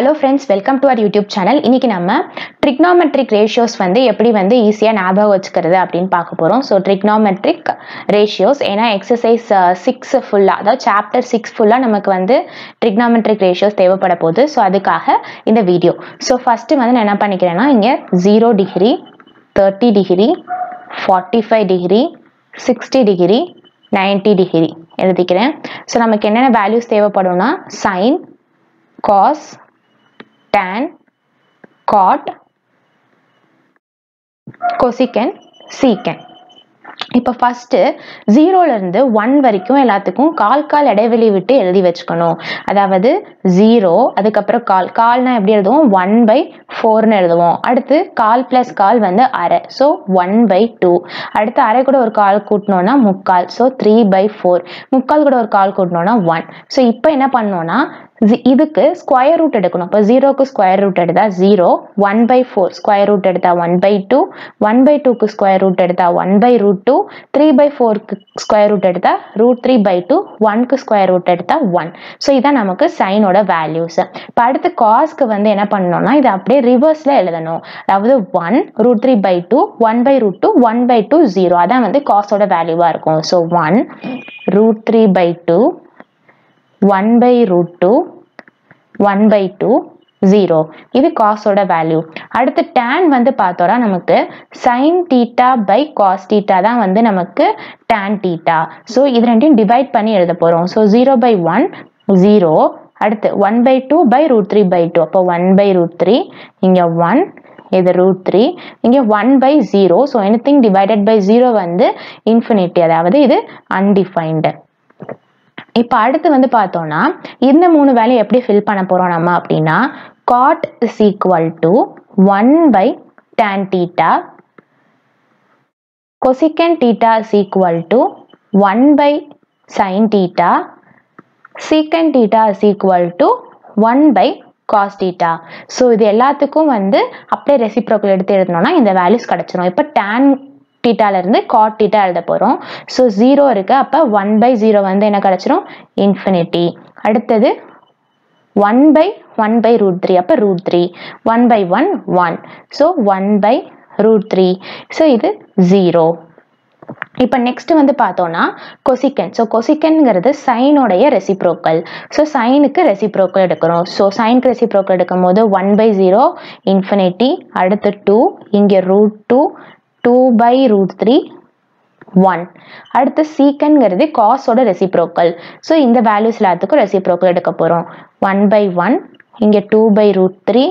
Hello friends, welcome to our YouTube channel. இன்னைக்கு நம்ம trigonometric ratios வந்து எப்படி வந்து ஈஸியா ஞாபகம் வச்சுக்கிறது அப்படினு பார்க்க போறோம். So trigonometric ratios ஏனா exercise 6 full அத chapter 6 full நமக்கு வந்து trigonometric ratios தேவைப்பட போகுது. So அதுக்காக இந்த வீடியோ. So first வந்து நான் என்ன பண்ணிக்கிறேன்னா இங்க 0 degree, 30 degree, 45 degree, 60 degree, 90 degree எழுதிக்கிறேன். So நமக்கு என்னென்ன values தேவைப்படும்னா sin, cos, tan, cot, cosecant, secant. இப்ப first 0 ல இருந்து 1 வரைக்கும் எல்லாத்துக்கும் கால் கால் இடைவெளி விட்டு எழுதி வச்சுக்கணும். அதாவது 0 அதுக்கு அப்புறம் கால் கால்னா எப்படி எழுதுவோம் 1/4 ன்னு எழுதுவோம். அடுத்து கால் + கால் வந்து அரை. சோ 1/2. அடுத்து அரை கூட ஒரு கால் கூட்டனோம்னா முக்கால். சோ 3/4. முக்கால் கூட ஒரு கால் கூட்டனோம்னா 1. சோ இப்போ என்ன பண்ணனும்னா இதுக்கு square root எடுக்கணும். அப்ப 0 க்கு square root எடுத்தா 0, 1/4 square root எடுத்தா 1/2, 1/2 க்கு square root எடுத்தா 1/√2, 3/4 க்கு square root எடுத்தா √3/2, 1 க்கு square root எடுத்தா 1. சோ இத நமக்கு sin ஓட values. இப்ப அடுத்து cos க்கு வந்து என்ன பண்ணனும்னா இத அப்படியே ரிவர்ஸ்ல எழுதணும். அதாவது 1 √3/2, 1/√2, 1/2 0. அதான் வந்து cos ஓட வேல்யூவா இருக்கும். சோ 1 √3/2 1/√2 1/2 0. இது cos ஓட value. அடுத்து tan வந்து பார்த்தோம்னா நமக்கு sin theta by cos theta தான் வந்து நமக்கு tan theta. சோ இது ரெண்டையும் டிவைட் பண்ணி எழுத போறோம். சோ 0/1 0. அடுத்து 1/2 by √3/2. அப்ப 1/√3 இங்க 1 இது √3 இங்க 1/0. சோ anything divided by 0 வந்து infinity. அதாவது இது undefined. இப்ப அடுத்து வந்து பார்த்தோம்னா இந்த மூணு வேல்யூ எப்படி fill பண்ண போறோம் நம்ம அப்படினா cot is equal to 1/tan theta, cosecant theta is equal to 1/sin theta, secant theta is equal to 1/cos theta. So இது எல்லாத்துக்கும் வந்து அப்படியே ரெசிப்ரோக்கல் எடுத்து எழுதணும்னா இந்த வேல்யூஸ் கிடைச்சிரும். இப்ப tan theta ல இருந்து cot theta எழுத போறோம். சோ 0 இருக்கு. அப்ப 1/0 வந்து என்ன கிடைச்சிரும் infinity. அடுத்து 1/1/√3. அப்ப √3 1/1 1. சோ 1/√3. சோ இது 0. இப்ப நெக்ஸ்ட் வந்து பார்த்தோம்னா cosecant. சோ cosecantங்கிறது sin உடைய ரெசிப்ரோக்கல். சோ sin க்கு ரெசிப்ரோக்கல் எடுக்கறோம். சோ sin க்கு ரெசிப்ரோக்கல் எடுக்கும்போது 1/0 infinity. அடுத்து 2 இங்க √2 2/√3 1. அடுத்து secant ங்கிறது cos ஓட ரெசிப்ரோக்கல். சோ இந்த values எல்லாத்துக்கும் ரெசிப்ரோக்கல் எடுக்க போறோம். 1/1 இங்க 2/√3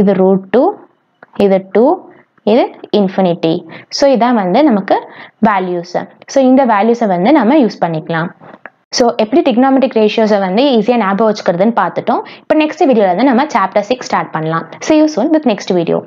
இது √2 இது 2 இது infinity. சோ இதான் வந்து நமக்கு values. சோ இந்த values வந்து நாம யூஸ் பண்ணிக்கலாம். சோ எப்படி trigonometric ratios வந்து ஈஸியா ஞாபகம் வச்சுக்கிறதுன்னு பார்த்துட்டோம். இப்போ நெக்ஸ்ட் வீடியோல வந்து நம்ம chapter 6 ஸ்டார்ட் பண்ணலாம். See you soon with next video.